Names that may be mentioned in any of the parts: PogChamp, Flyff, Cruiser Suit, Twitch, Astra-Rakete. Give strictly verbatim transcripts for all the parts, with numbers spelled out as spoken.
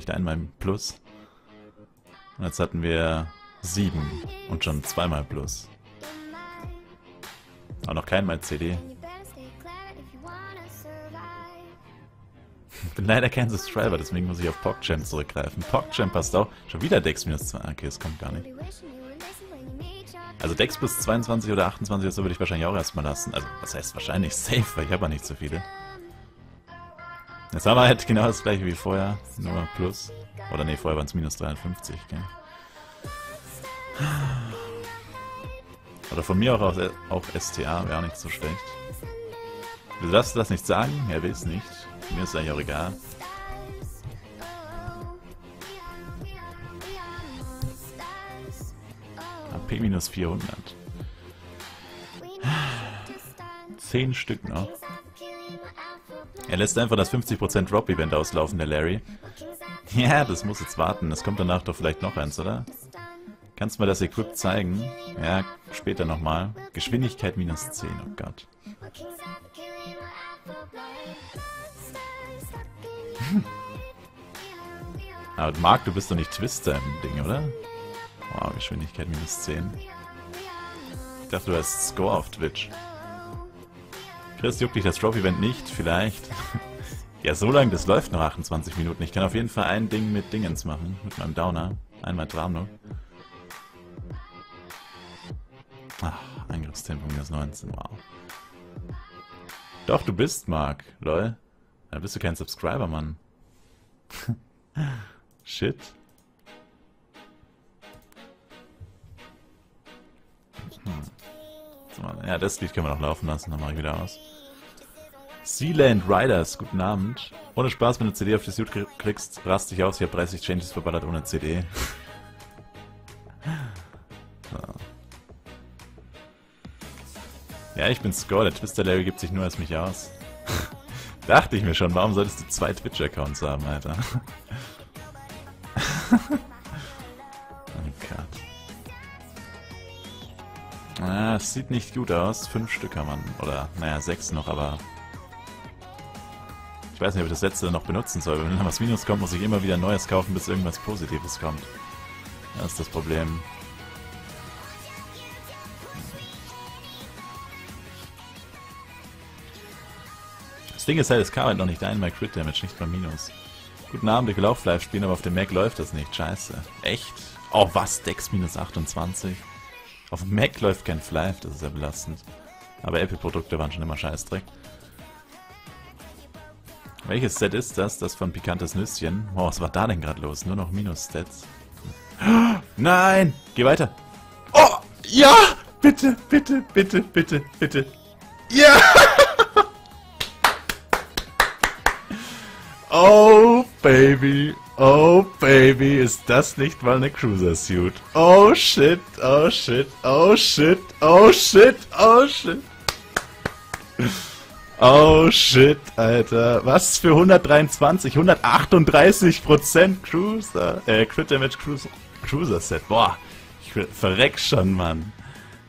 nicht einmal im Plus. Und jetzt hatten wir sieben und schon zweimal Plus. Aber noch keinmal C D. Ich bin leider kein Subscriber, deswegen muss ich auf PogChamp zurückgreifen. PogChamp passt auch. Schon wieder Dex minus zwei. Okay, es kommt gar nicht. Also Dex bis zweiundzwanzig oder achtundzwanzig oder so würde ich wahrscheinlich auch erstmal lassen. Also, was heißt wahrscheinlich safe, weil ich habe ja nicht so viele. Jetzt haben wir halt genau das gleiche wie vorher, nur plus. Oder nee, vorher waren es minus dreiundfünfzig, okay. Oder von mir auch auch S T A wäre auch nicht so schlecht. Du darfst das nicht sagen, er will es nicht. Mir ist eigentlich auch egal. A P minus vierhundert. zehn Stück noch. Er lässt einfach das fünfzig Prozent Drop-Event auslaufen, der Larry. Ja, das muss jetzt warten. Es kommt danach doch vielleicht noch eins, oder? Kannst du mir das Equip zeigen? Ja, später nochmal. Geschwindigkeit minus zehn, oh Gott. Hm. Aber Marc, du bist doch nicht Twister im Ding, oder? Wow, Geschwindigkeit minus zehn. Ich dachte, du hast Score auf Twitch. Chris, juckt dich das Drop-Event nicht? Vielleicht. Ja, so lange, das läuft noch achtundzwanzig Minuten. Ich kann auf jeden Fall ein Ding mit Dingens machen. Mit meinem Downer. Einmal Drano. Ach, Angriffstempo minus neunzehn. Wow. Doch, du bist Marc. Lol. Da bist du kein Subscriber, Mann. Shit. Hm. Ja, das Lied können wir noch laufen lassen, dann mache ich wieder aus. Sealand Riders, guten Abend. Ohne Spaß, wenn du C D auf die Suit kriegst, rast dich aus, ich habe dreißig Changes verballert ohne C D. Ja, ich bin Score, der Twister Larry gibt sich nur als mich aus. Dachte ich mir schon, warum solltest du zwei Twitch-Accounts haben, Alter? Ah, es sieht nicht gut aus. Fünf Stück haben wir. Oder, naja, sechs noch, aber... Ich weiß nicht, ob ich das letzte noch benutzen soll. Wenn dann was Minus kommt, muss ich immer wieder Neues kaufen, bis irgendwas Positives kommt. Das ist das Problem. Das Ding ist halt, es kam halt noch nicht ein bei Crit Damage, nicht bei Minus. Guten Abend, ich will auch Flyff spielen, aber auf dem Mac läuft das nicht. Scheiße. Echt? Oh, was? Dex minus achtundzwanzig? Auf dem Mac läuft kein Flyff, das ist ja belastend. Aber Apple-Produkte waren schon immer Scheißdreck. Welches Set ist das? Das von Pikantes Nüsschen. Wow, was war da denn gerade los? Nur noch Minus-Sets. Nein! Geh weiter! Oh! Ja! Bitte, bitte, bitte, bitte, bitte! Ja! Oh, baby! Oh, Baby, ist das nicht mal eine Cruiser Suit? Oh, shit, oh, shit, oh, shit, oh, shit, oh, shit. Oh, shit, Alter. Was für hundertdreiundzwanzig, hundertachtunddreißig Prozent Cruiser, äh, Crit Damage Cruiser, Cruiser Set. Boah, ich verreck schon, Mann.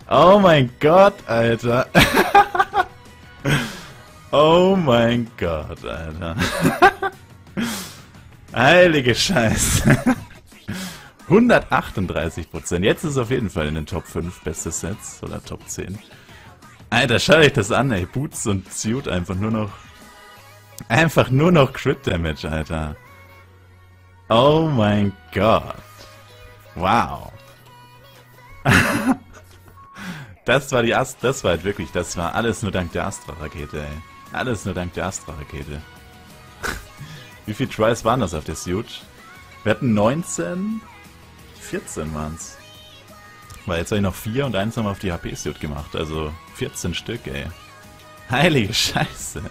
Oh mein Gott, Alter. Oh mein Gott, Alter. Heilige Scheiße. hundertachtunddreißig Prozent. Jetzt ist es auf jeden Fall in den Top fünf beste Sets. Oder Top zehn. Alter, schaut euch das an, ey. Boots und Suit einfach nur noch... Einfach nur noch Crit Damage, Alter. Oh mein Gott. Wow. Das war die Ast... Das war halt wirklich... Das war alles nur dank der Astra-Rakete, ey. Alles nur dank der Astra-Rakete. Wie viele Tries waren das auf der Suit? Wir hatten neunzehn? vierzehn waren's. Weil jetzt habe ich noch vier und eins haben wir auf die H P-Suit gemacht. Also vierzehn Stück, ey. Heilige Scheiße.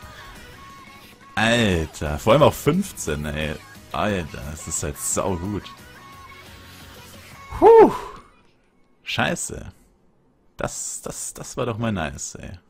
Alter. Vor allem auch fünfzehn, ey. Alter, das ist halt saugut. Huh. Scheiße. Das, das, das war doch mal nice, ey.